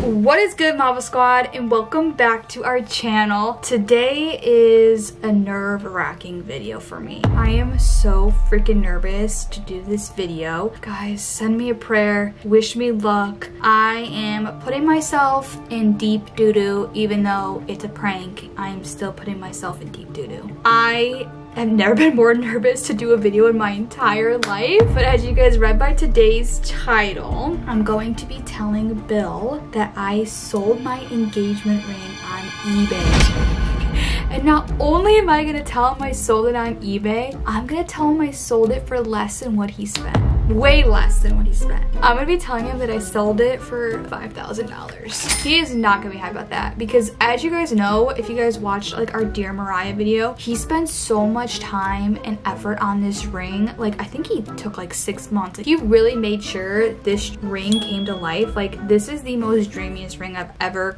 What is good, Marble Squad, and welcome back to our channel. Today is a nerve-wracking video for me. I am so freaking nervous to do this video. Guys, send me a prayer, wish me luck. I am putting myself in deep doo-doo. Even though it's a prank, I am still putting myself in deep doo-doo. I've never been more nervous to do a video in my entire life, but as you guys read by today's title, I'm going to be telling Bill that I sold my engagement ring on eBay. And not only am I gonna tell him I sold it on eBay, I'm gonna tell him I sold it for less than what he spent. Way less than what he spent. I'm gonna be telling him that I sold it for $5,000. He is not gonna be happy about that, because as you guys know, if you guys watched like our Dear Mariah video, he spent so much time and effort on this ring. Like, I think he took like 6 months. Like, he really made sure this ring came to life. Like, this is the most dreamiest ring I've ever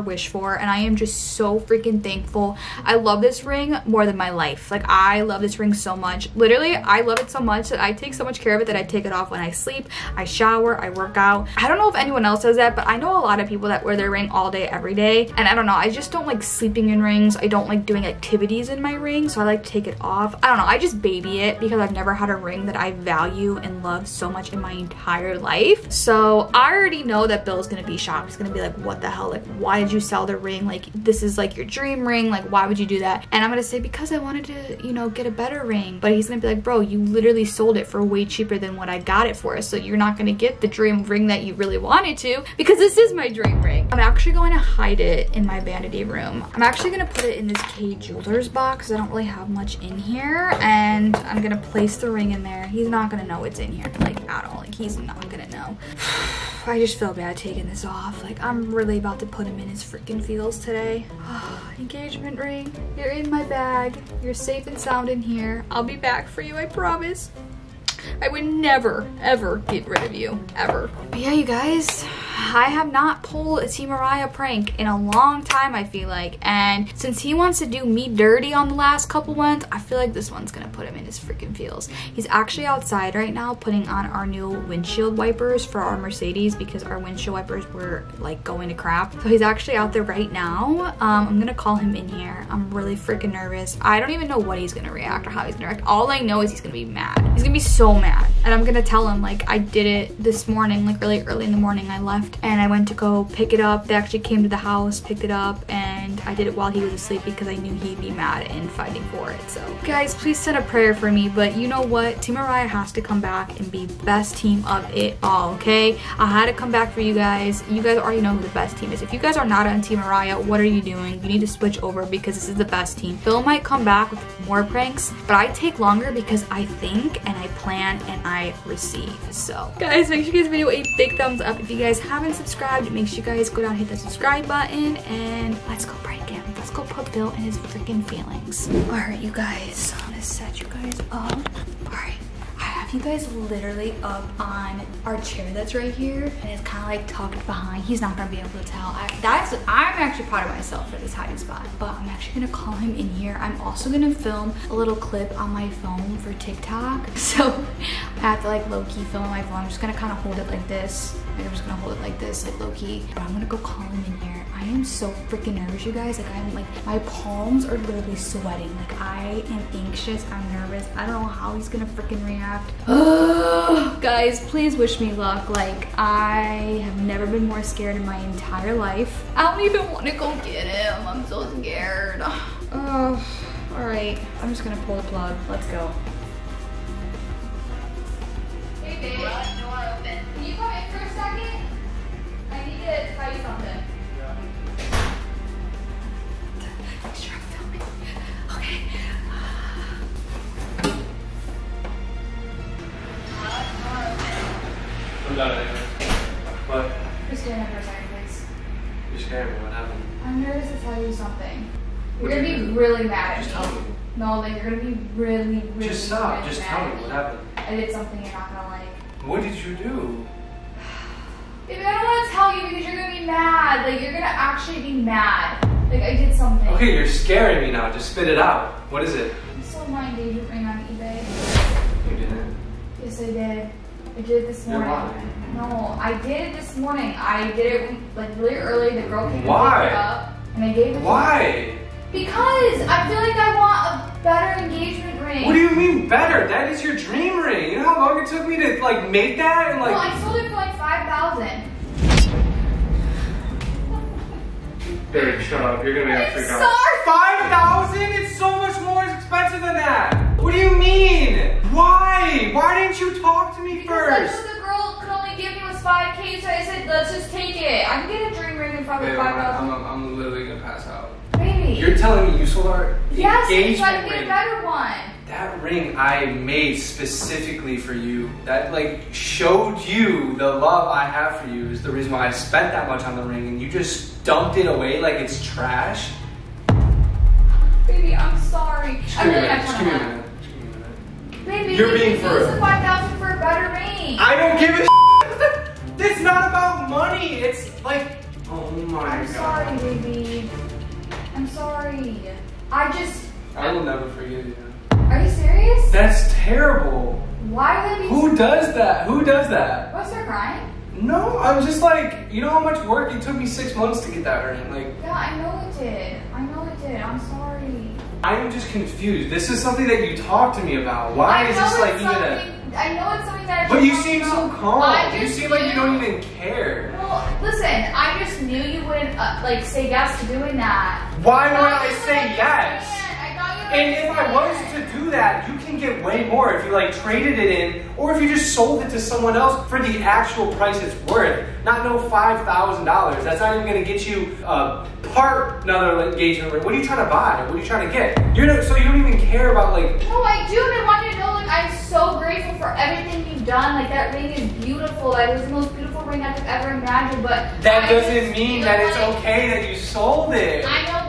wished for, and I am just so freaking thankful. I love this ring more than my life. Like, I love this ring so much. Literally, I love it so much that I take so much care of it that I take it off when I sleep, I shower, I work out. I don't know if anyone else does that, but I know a lot of people that wear their ring all day, every day. And I don't know, I just don't like sleeping in rings. I don't like doing activities in my ring, so I like to take it off. I don't know, I just baby it because I've never had a ring that I value and love so much in my entire life. So I already know that Bill's gonna be shocked. He's gonna be like, what the hell? Like, why did you sell the ring? Like, this is like your dream ring. Like, why would you do that? And I'm gonna say, because I wanted to, you know, get a better ring. But he's gonna be like, bro, you literally sold it for way cheaper than what I got it for, so you're not gonna get the dream ring that you really wanted to, because this is my dream ring. I'm actually going to hide it in my vanity room. I'm actually gonna put it in this Kay Jewelers box. I don't really have much in here, and I'm gonna place the ring in there. He's not gonna know it's in here, like, at all. Like, he's not gonna know. I just feel bad taking this off. Like, I'm really about to put him in his freaking feels today. Engagement ring, you're in my bag. You're safe and sound in here. I'll be back for you, I promise. I would never, ever get rid of you, ever. But yeah, you guys, I have not pulled a Team Mariah prank in a long time, I feel like. And since he wants to do me dirty on the last couple ones, I feel like this one's gonna put him in his freaking feels. He's actually outside right now putting on our new windshield wipers for our Mercedes, because our windshield wipers were like going to crap. So he's actually out there right now. I'm gonna call him in here. I'm really freaking nervous. I don't even know what he's gonna react or how he's gonna react. All I know is he's gonna be mad. He's gonna be so mad. And I'm gonna tell him, like, I did it this morning, like really early in the morning. I left and I went to go pick it up. They actually came to the house, picked it up, and I did it while he was asleep because I knew he'd be mad and fighting for it. So guys, please send a prayer for me. But you know what? Team Mariah has to come back and be best team of it all, okay? I had to come back for you guys. You guys already know who the best team is. If you guys are not on Team Mariah, what are you doing? You need to switch over, because this is the best team. Bill might come back with more pranks, but I take longer because I think and I plan and I receive. So guys, make sure you give this video a big thumbs up. If you guys haven't subscribed, make sure you guys go down and hit that subscribe button, and let's go prank him. Let's go put Bill in his freaking feelings. All right, you guys, I'm gonna set you guys up. All right, I have you guys literally up on our chair that's right here, and it's kind of like tucked behind. He's not gonna be able to tell. I'm actually proud of myself for this hiding spot, but I'm actually gonna call him in here. I'm also gonna film a little clip on my phone for TikTok, so I have to like low-key film on my phone. I'm just gonna kind of hold it like this. Like, I'm just gonna hold it like this, like low-key. But I'm gonna go call him in here. I am so freaking nervous, you guys. Like, I'm like, my palms are literally sweating. Like, I am anxious, I'm nervous. I don't know how he's gonna freaking react. Oh, guys, please wish me luck. Like, I have never been more scared in my entire life. I don't even wanna go get him. I'm so scared. Oh, all right, I'm just gonna pull the plug. Let's go. Hey, babe. Door open. Can you come in for a second? I need to tell you something. Yeah. Make sure I'm filming. Okay. Door open. I'm done anyway. What? Just get in for a second, please. You're scaring me. What happened? I'm nervous to tell you something. You're gonna be really mad at me. Just tell me. No, like, you're gonna be really, really mad. Just stop. Just tell me. What happened? I did something you're not gonna like. What did you do? Baby, I don't want to tell you because you're gonna be mad. Like, you're gonna actually be mad. Like, I did something. Okay, you're scaring me now. Just spit it out. What is it? I sold my engagement ring on eBay. You didn't? Yes, I did. I did it this morning. You're lying. No, I did it this morning. I did it like really early. The girl came and picked it up, and I gave it. Why? Because I feel like I want a better engagement ring. What do you mean better? That is your dream ring. You know how long it took me to like make that and like. Well, I sold it for like $5,000. Babe, shut up. You're gonna be a freak out. Sorry. $5,000? It's so much more expensive than that. What do you mean? Why? Why didn't you talk to me first? Because the girl could only give me was $5K, so I said, let's just take it. I can get a dream ring in probably $5,000. I'm literally gonna pass out. Baby. You're telling me you sold our engagement ring? Yes, so I can get a better one. That ring I made specifically for you, that like showed you the love I have for you, is the reason why I spent that much on the ring, and you just dumped it away like it's trash. Baby, I'm sorry. I really have to have. Baby, you're being for real. $5,000 for a better ring. I don't give a shit. It's not about money. It's like, oh my God. I'm sorry, baby. I'm sorry. I will never forgive you. Are you serious? That's terrible. Why would it be? Who does that? Who does that? Was there crying? No, I'm just like, you know how much work it took me 6 months to get that ring? Like, yeah, I know it did. I know it did. I'm sorry. I'm just confused. This is something that you talked to me about. Why is this like even a... I know it's something that I... But you seem so calm. You seem like you don't even care. Well, listen, I just knew you wouldn't like say yes to doing that. Why would I say yes? And if I was to do that, you can get way more if you like traded it in, or if you just sold it to someone else for the actual price it's worth. Not no $5,000. That's not even gonna get you another engagement ring. What are you trying to buy? What are you trying to get? You're not, so you don't even care about like. No, I do, and I want you to know, like, I'm so grateful for everything you've done. Like, that ring is beautiful. Like, it was the most beautiful ring I could ever imagine. But that doesn't mean that it's okay that you sold it. I know.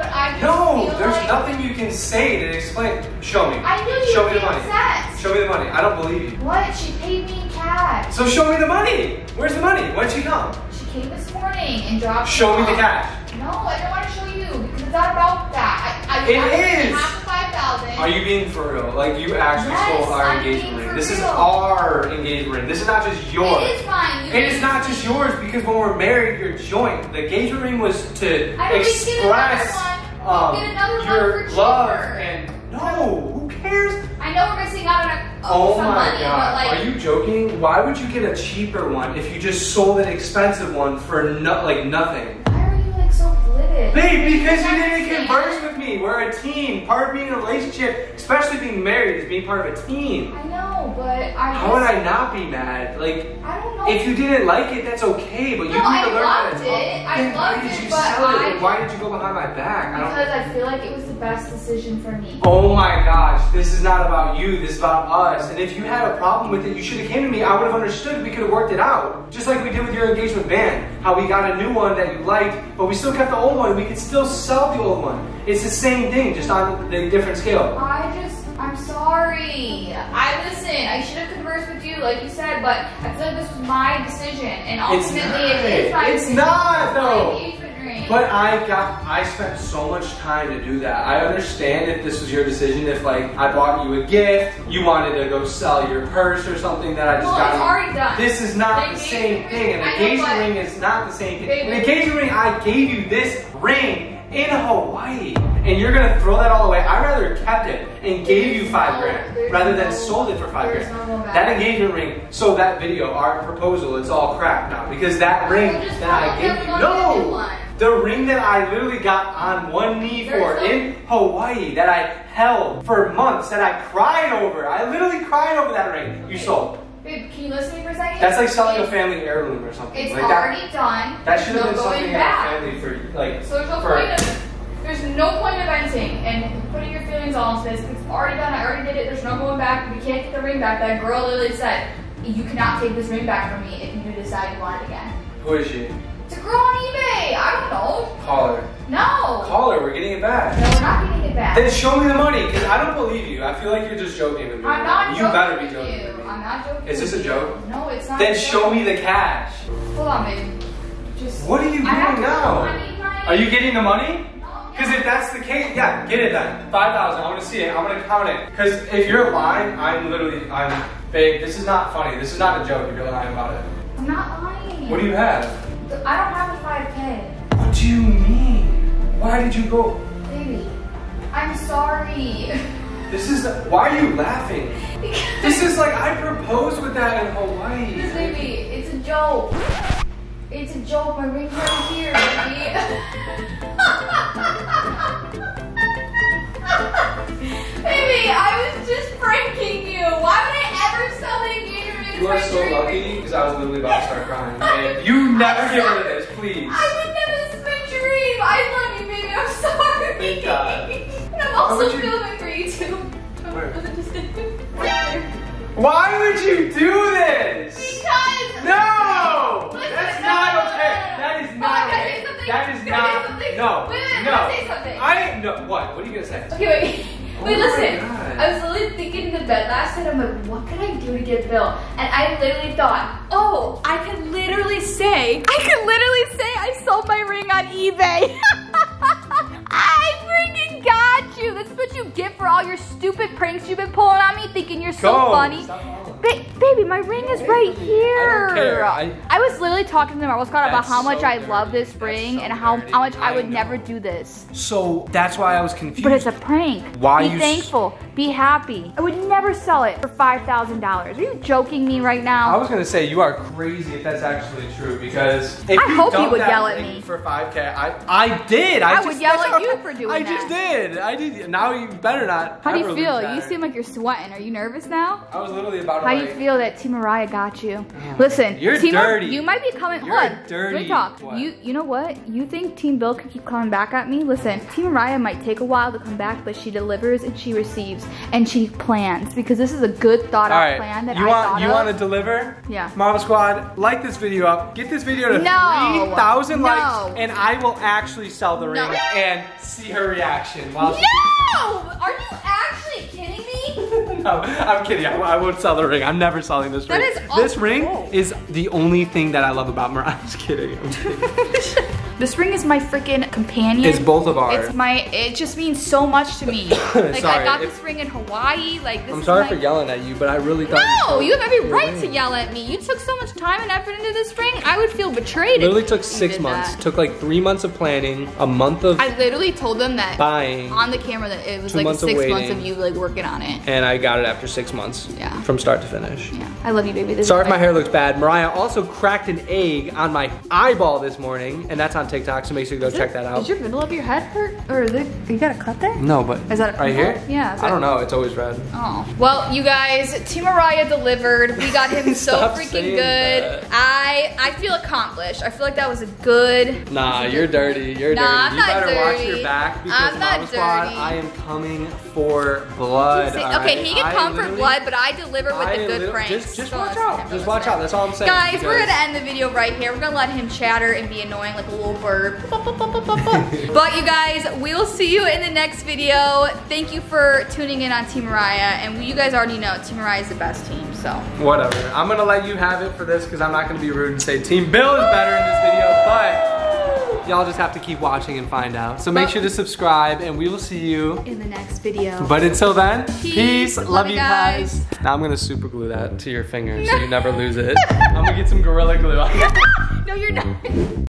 No, there's nothing you can say to explain. Show me. I knew you were obsessed. Show me the money. I don't believe you. What? She paid me in cash. So show me the money. Where's the money? When'd she come? She came this morning and dropped. Show me the cash. No, I don't want to show you because it's not about that. It is. Half of $5,000. Are you being for real? Like, you actually sold our engagement ring. This is our engagement ring. This is not just yours. It is mine. And it's not just yours because when we're married, you're joint. The engagement ring was to express. Get another your love and who cares? I know we're missing out on some money, God. But like, are you joking? Why would you get a cheaper one if you just sold an expensive one for nothing? Why are you like so glitted? Babe, because you didn't converse with me. We're a team. Part of being in a relationship, especially being married, is being part of a team. I know, but how would I not be mad? Like, I don't know. If you didn't like it, that's okay, but you need to learn how to talk. I loved it, but why did you go behind my back? Because I feel like it was the best decision for me. Oh my gosh, this is not about you, this is about us. And if you had a problem with it, you should have came to me. I would have understood, we could have worked it out. Just like we did with your engagement band, how we got a new one that you liked, but we still kept the old one, we could still sell the old one. It's the same thing, just on the different scale. I'm sorry. I should have conversed with you, like you said, but I feel like this was my decision, and ultimately it is my decision. It's not, though. But I spent so much time to do that. I understand if this was your decision, if like I bought you a gift, you wanted to go sell your purse or something that I just got. It's already done. This is not the same thing. An engagement ring is not the same thing. An engagement ring, I gave you this ring in Hawaii. And you're gonna throw that all away. I rather kept it and gave you $5 grand rather than sold it for $5 grand. That engagement ring, so that video, our proposal, it's all crap now because that ring that I gave you, the ring that I literally got on one knee for in Hawaii, that I held for months, that I cried over. I literally cried over that ring. You sold. Babe, can you listen to me for a second? That's like selling a family heirloom or something. It's like already done. That should have been something in the family for like. So there's no point in venting and putting your feelings on this. It's already done. I already did it. There's no going back. We can't get the ring back. That girl literally said, you cannot take this ring back from me if you decide you want it again. Who is she? It's a girl on eBay. I don't know. Call her. No. Call her. We're getting it back. No, we're not getting it back. Then show me the money, because I don't believe you. I feel like you're just joking with me. I'm not joking. You better be joking with me. I'm not joking. Is this a joke? No, it's not. Then show me the cash. Hold on, baby. Just. What are you doing now? Are you getting the money? Because if that's the case, yeah, get it then. 5,000. I want to see it. I want to count it. Because if you're lying, I'm literally, babe. This is not funny. This is not a joke. If you're lying about it. I'm not lying. What do you have? I don't have a 5K. What do you mean? Why did you go? Baby, I'm sorry. This is, why are you laughing? Because this is like, I proposed with that in Hawaii. Because baby, it's a joke. It's a joke, my ring's right here, baby. Baby, I was just pranking you. Why would I ever sell that engagement ring? You are so lucky, because I was literally about to start crying. And you never get rid of this, please. I would never, this is my dream. I love you, baby, I'm sorry. Thank God. And I'm also filming for you too. Why would you do this? Because no! That's not okay. That is not okay. That is not. No. Wait, wait, no. Say something. I no. What? What are you gonna say? Okay, wait. Oh wait, listen. I was literally thinking in the bed last night. I'm like, what can I do to get Bill? And I literally thought, oh, I could literally say I sold my ring on eBay. That's what you get for all your stupid pranks you've been pulling on me, thinking you're so funny. Baby, my ring is right here. I don't care. I was literally talking to the Marble Squad about how much I love this ring and how much I would never do this. So that's why I was confused. But it's a prank. Why? Be thankful. Be happy. I would never sell it for $5,000. Are you joking me right now? I was gonna say you are crazy if that's actually true, because if I hope you would yell at me for 5K. I did. I would yell at you for doing that. I just did. Now you better not. How do you feel? You seem like you're sweating. Are you nervous now? I was literally about. How do you feel that Team Mariah got you? Listen, you're dirty. You might be coming. What? Dirty. Talk. You know what? You think Team Bill could keep coming back at me? Listen, Team Mariah might take a while to come back, but she delivers and she receives. And she plans, because this is a good thought-out plan that you want to deliver? Yeah. Marble Squad, like this video up. Get this video to 3,000 likes, and I will actually sell the ring and see her reaction. While are you actually kidding me? No, I'm kidding. I won't sell the ring. I'm never selling this ring. This ring is the only thing that I love about Mariah. I'm just kidding. I'm kidding. This ring is my freaking companion. It's both of ours. It just means so much to me. Like, sorry, I got this ring in Hawaii. Like, this I'm sorry for yelling at you, but I really thought. No, you have every right to yell at me. You took so much time and effort into this ring. I would feel betrayed. It literally took 6 months. That took like 3 months of planning, a month of. I literally told them that buying on the camera that it was like six months of you like working on it. And I got it after 6 months. Yeah. From start to finish. Yeah. I love you, baby. This sorry if my hair looks bad. Mariah also cracked an egg on my eyeball this morning, and that's on TikTok, so make sure you go check that out. Is your middle of your head hurt? Or is it, you got a cut there? No, but is that right here? Yeah. I don't know, it's always red. Oh. Well, you guys, Team Mariah delivered. We got him so freaking good. That. I feel accomplished. I feel like that was a good. Nah, you're dirty. You're dirty. You better watch your back, because I'm not dirty. I am coming for blood. Okay, he can come for blood, but I deliver with the good pranks. Just watch out. Just watch out. That's all I'm saying. Guys, we're gonna end the video right here. We're gonna let him chatter and be annoying like a little bird. But you guys, we'll see you in the next video. Thank you for tuning in on Team Mariah, and you guys already know Team Mariah is the best team, so. Whatever. I'm gonna let you have it for this, because I'm not gonna be rude and say Team Bill is better in this video, but y'all just have to keep watching and find out. So make sure to subscribe, and we will see you in the next video. But until then, peace. Love you guys. Now I'm gonna super glue that to your finger so you never lose it. I'm gonna get some Gorilla Glue. No, you're not.